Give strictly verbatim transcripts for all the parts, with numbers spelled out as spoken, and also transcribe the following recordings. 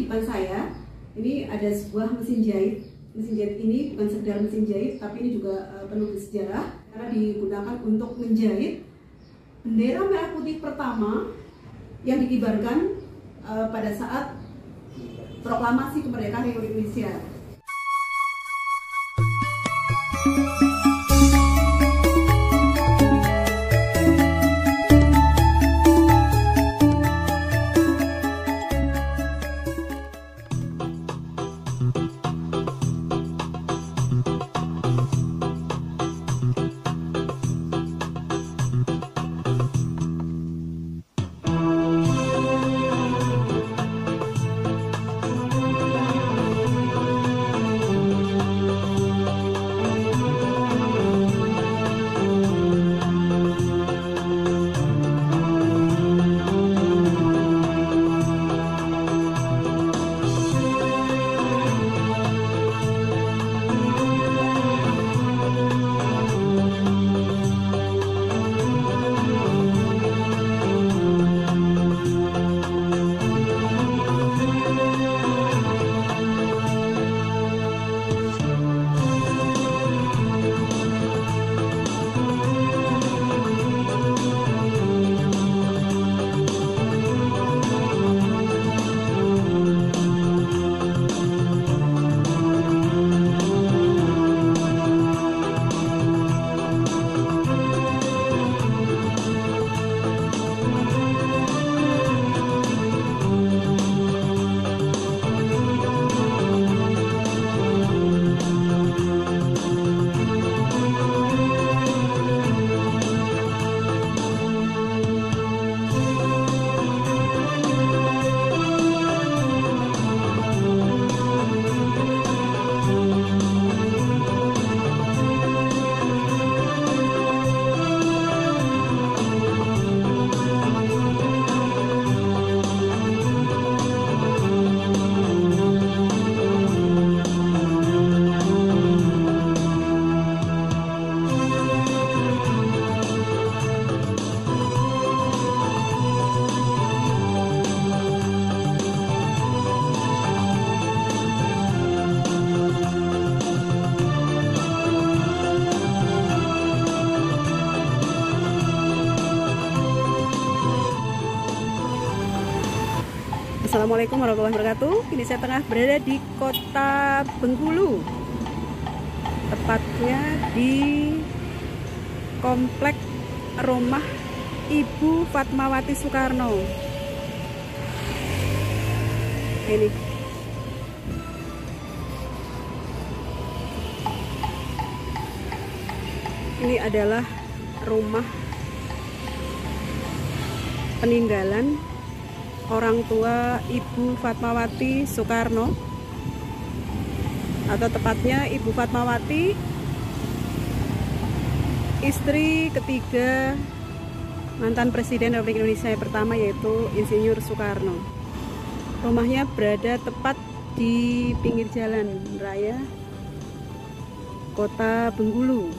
di depan saya ini ada sebuah mesin jahit. Mesin jahit ini bukan sekedar mesin jahit, tapi ini juga uh, penuh sejarah karena digunakan untuk menjahit bendera merah putih pertama yang dikibarkan uh, pada saat proklamasi kemerdekaan Republik Indonesia. Assalamualaikum warahmatullahi wabarakatuh. Ini saya tengah berada di kota Bengkulu, tepatnya di komplek rumah Ibu Fatmawati Soekarno. Ini ini adalah rumah peninggalan orang tua Ibu Fatmawati Soekarno, atau tepatnya Ibu Fatmawati, istri ketiga mantan Presiden Republik Indonesia yang pertama, yaitu Insinyur Soekarno. Rumahnya berada tepat di pinggir jalan raya kota Bengkulu.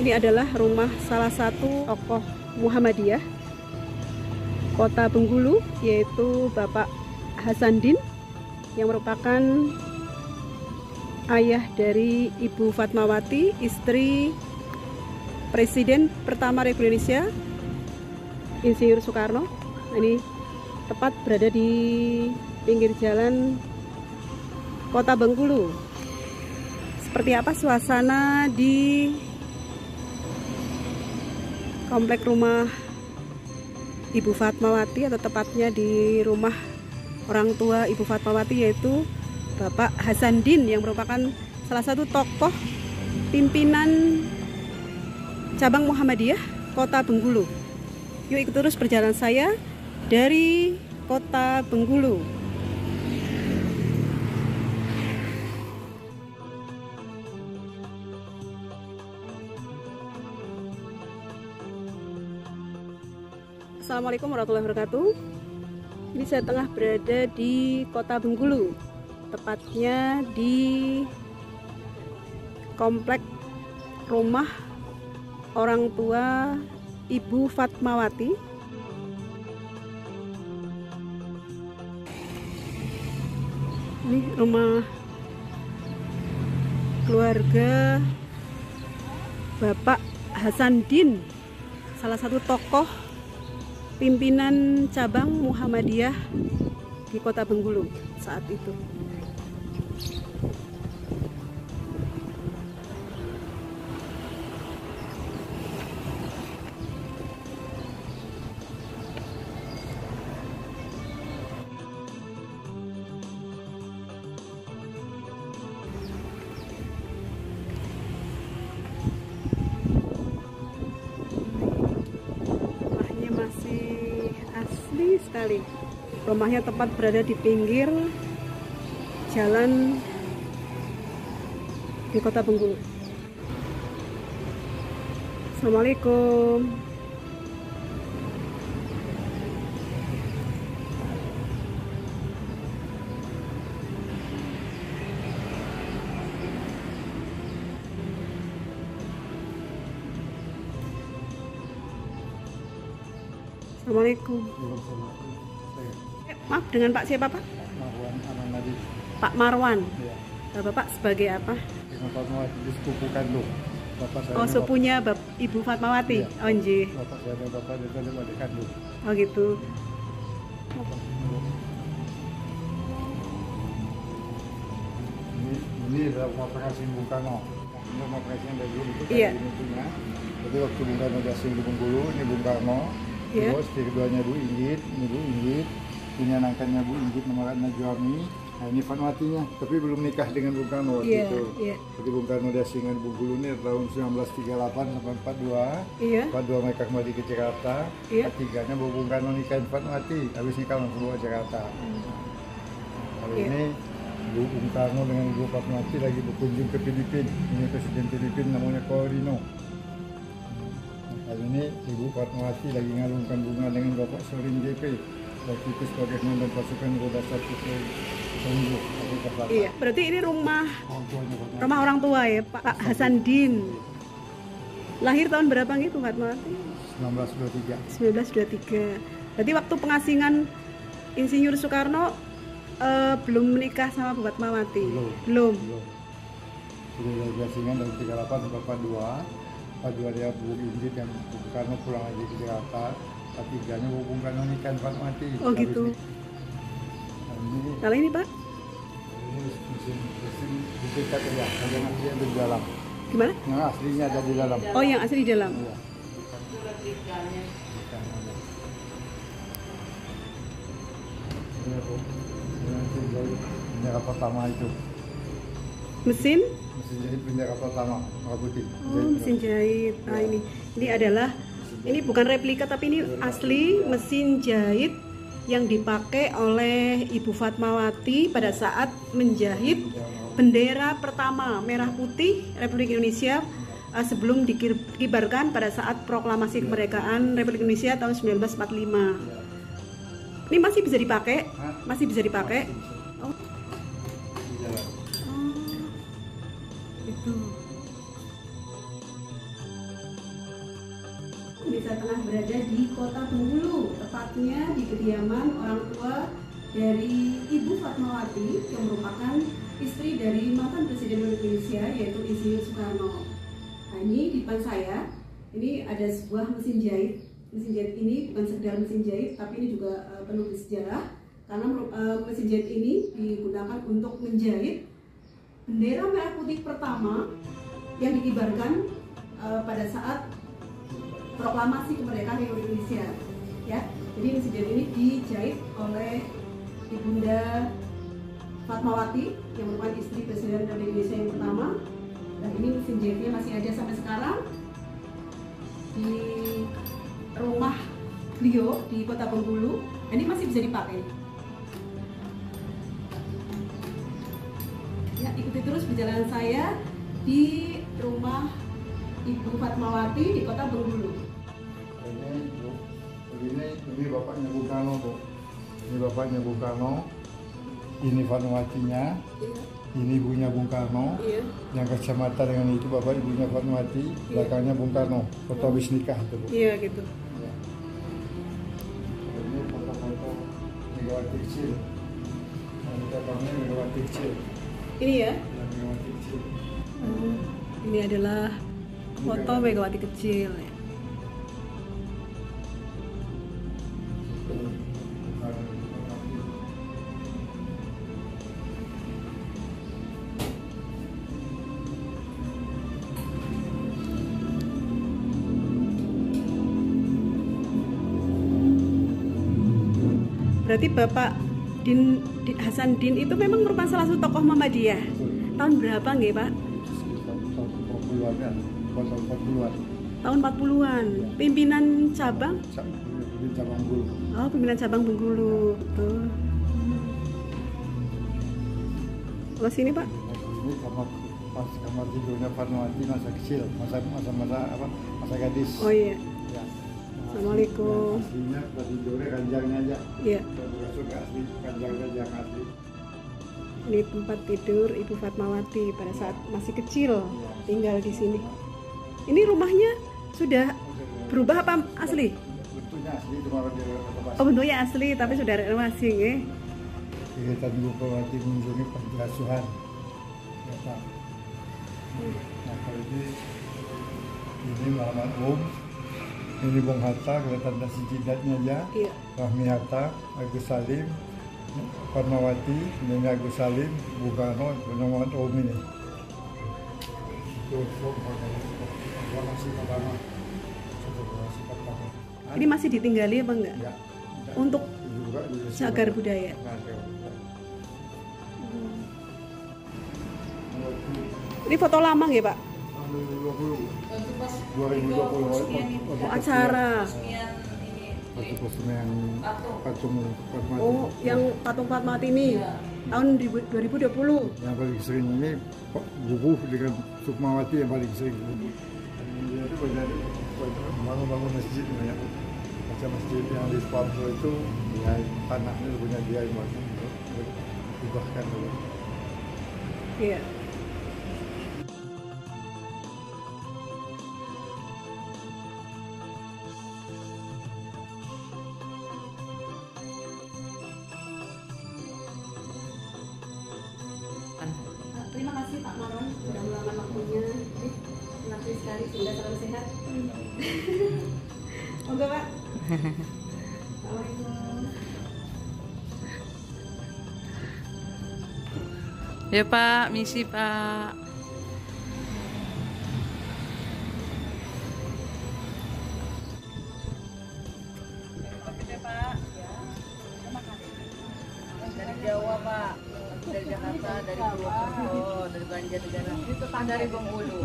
Ini adalah rumah salah satu tokoh Muhammadiyah kota Bengkulu, yaitu Bapak Hasan Din, yang merupakan ayah dari Ibu Fatmawati, istri Presiden pertama Republik Indonesia Insinyur Soekarno. Ini tepat berada di pinggir jalan kota Bengkulu. Seperti apa suasana di komplek rumah Ibu Fatmawati, atau tepatnya di rumah orang tua Ibu Fatmawati, yaitu Bapak Hasan Din, yang merupakan salah satu tokoh pimpinan cabang Muhammadiyah kota Bengkulu. Yuk ikut terus perjalanan saya dari kota Bengkulu. Assalamualaikum warahmatullahi wabarakatuh. Ini saya tengah berada di kota Bengkulu, tepatnya di komplek rumah orang tua Ibu Fatmawati. Ini rumah keluarga Bapak Hasan Din, salah satu tokoh pimpinan cabang Muhammadiyah di Kota Bengkulu saat itu. Sekali. Rumahnya tepat berada di pinggir jalan di Kota Bengkulu. Assalamualaikum. Assalamualaikum. Eh, maaf, dengan Pak siapa Pak? Marwan, Amanadi. Pak Marwan. Ya. Nah, Bapak sebagai apa? Ibu Fatmawati, sepupu kandung. Bapak oh, sepupunya Bap Ibu Fatmawati. Ya. Oh, nggih. Bapak saya Bapak dari adik kandung. Oh, gitu. Ini ini adalah rumah Presiden Bung Karno. Ini rumah Presiden dari dulu itu. Iya. Jadi waktu Bung Karno datang ke Bengkulu, ini Bung Karno. Yeah. Terus keduanya Bu Inggit, ini Bu Inggit, ini anaknya Bu Inggit nomor Najwami. Nah, ini Fatmawatinya, tapi belum nikah dengan Bung Karno waktu yeah, itu. Yeah. Jadi Bung Karno dasingan Bengkulu ini tahun seribu sembilan ratus tiga puluh delapan sampai empat puluh dua. Iya. empat puluh dua mereka kembali ke Jakarta. Iya. Ketiganya Bung Karno nikahin Fatmawati, habis nikah langsung ke Jakarta. Kali yeah. ini Bu Bung Karno dengan Bu Fatmawati lagi berkunjung ke Filipina. Ini Presiden Filipina namanya Quirino. Kali ini Ibu Fatmawati lagi ngalungkan bunga dengan Bapak Selim J P, waktu itu sebagai komandan pasukan roda satu ke Bengkulu. Iya, berarti ini rumah orang tuanya, rumah orang tua ya Pak Hasan, Hasan Din. Iya. Lahir tahun berapa gitu Fatmawati? seribu sembilan ratus dua puluh tiga. seribu sembilan ratus dua puluh tiga. Berarti waktu pengasingan Insinyur Soekarno eh, belum menikah sama Bu Fatmawati. Belum. Belum. Sudah pengasingan dari tiga puluh delapan sampai empat puluh dua. Pak Juaria Bu Inggit yang Bung Karno pulang aja ke Jakarta, Pak Tiganya Bung Karno nikah Fatmawati. Oh gitu. Kalau ini Pak? Ini mesin mesin dicetak ya, yang aslinya ada di dalam. Gimana? Yang aslinya ada di dalam. Oh yang asli di dalam. Iya. Bendera pertama itu. Mesin? Mesin jahit bendera pertama, warna putih. Oh, mesin jahit. Nah, ini ini adalah ini bukan replika tapi ini asli mesin jahit yang dipakai oleh Ibu Fatmawati pada saat menjahit bendera pertama merah putih Republik Indonesia sebelum dikibarkan pada saat proklamasi kemerdekaan Republik Indonesia tahun seribu sembilan ratus empat puluh lima. Ini masih bisa dipakai? Masih bisa dipakai? Oh. Desa tengah berada di Kota Bengkulu, tepatnya di kediaman orang tua dari Ibu Fatmawati yang merupakan istri dari mantan Presiden Republik Indonesia yaitu Insinyur Soekarno. Nah, ini di depan saya ini ada sebuah mesin jahit. Mesin jahit ini bukan sekedar mesin jahit tapi ini juga uh, penuh sejarah karena uh, mesin jahit ini digunakan untuk menjahit bendera merah putih pertama yang dikibarkan uh, pada saat proklamasi kemerdekaan Republik Indonesia. Ya, jadi mesin jahit ini dijahit oleh Ibunda Fatmawati yang merupakan istri Presiden Republik Indonesia yang pertama. Dan ini mesin jahitnya masih ada sampai sekarang di rumah beliau di Kota Bengkulu. Ini masih bisa dipakai. Ya, ikuti terus perjalanan saya di rumah Ibu Fatmawati di Kota Bengkulu. Ini, ini, ini bapaknya Bung Karno, Bu. Ini bapaknya Bung Karno. Ini Fatmawatinya. Iya. Ini ibunya Bung Karno. Iya. Yang kacamata dengan itu bapak ibunya Fatmawati, iya. Belakangnya Bung Karno. Foto habis nikah itu, Bu. Iya, gitu. Ya. Ini foto-foto Megawati kecil. cabangnya Megawati kecil. Ini ya? Ya, Megawati kecil. Hmm. Ini adalah foto Megawati kecil. Berarti Bapak Din, Din, Hasan Din itu memang merupakan salah satu tokoh Muhammadiyah. Tahun berapa nggih, Pak? tahun empat puluhan. Tahun empat puluhan. Ya. Pimpinan cabang? Pimpinan cabang Bengkulu. Oh, pimpinan cabang Bengkulu. Betul. Kalau sini, Pak? Ini kamar, pas kamar tidurnya Fatmawati masa kecil, masa masa masa apa? Masa gadis. Oh iya. Ya. Assalamualaikum. Aslinya tidurnya ranjangnya aja. Iya. Asli, ranjangnya yang asli. Ini tempat tidur Ibu Fatmawati pada saat masih kecil, ya, tinggal di sini. Ini rumahnya sudah berubah apa asli? Bentuknya asli, cuma renovasi. Oh, bentuknya asli tapi sudah renovasi, nggih. Kegiatan Ibu Fatmawati mengunjungi panti asuhan. Ya, Pak. Nah, kalau ini ini Marwan Om. Ini Bung Hatta, kelihatan dari jidatnya ya. Iya. Rahmi Hatta, Agus Salim, Fatmawati, Nenek Agus Salim, Bung Karno, Muhammad Om ini. Ini masih ditinggali apa enggak? Ya. Untuk cagar budaya. Ini foto lama nggih, Pak? dua ribu dua puluh acara oh yang patung Fatmawati ini ya. Tahun dua ribu dua puluh yang paling sering ini buku dengan Fatmawati yang paling sering bangun-bangun masjid banyak macam masjid yang di Papua itu ya, tanahnya punya dia yang dibahkan dulu iya. Terima kasih Pak Marwan, sudah meluangkan waktunya. Terima kasih sekali, sudah selalu sehat. Moga Pak. Assalamualaikum. Ya Pak, misi Pak. Terima kasih Pak. Terima kasih. Dari Jawa Pak. Dari Jakarta, dari Purwokerto, dari Banjarnegara, itu tetangga dari Bengkulu.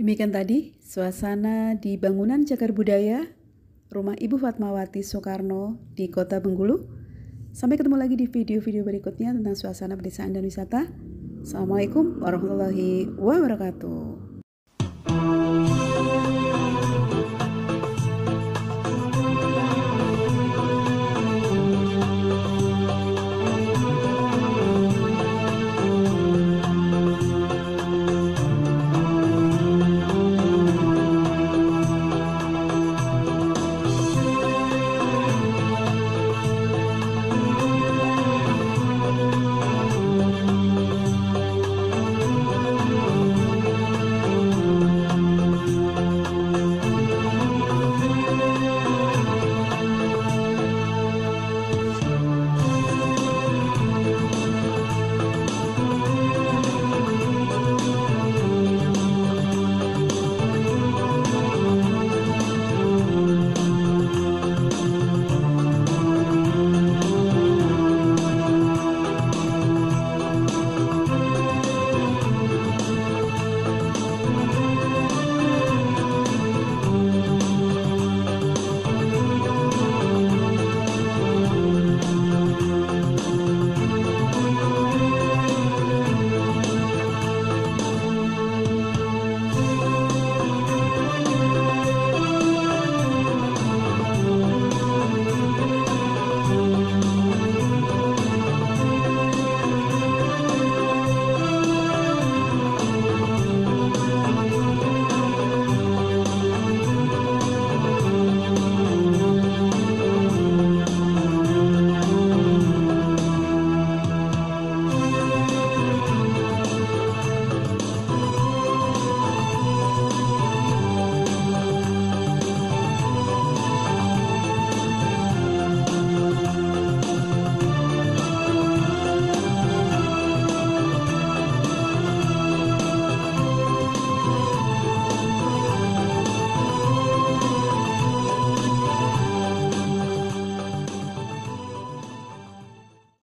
Demikian tadi suasana di bangunan cagar budaya rumah Ibu Fatmawati Soekarno di Kota Bengkulu. Sampai ketemu lagi di video-video berikutnya tentang suasana pedesaan dan wisata. Assalamualaikum warahmatullahi wabarakatuh.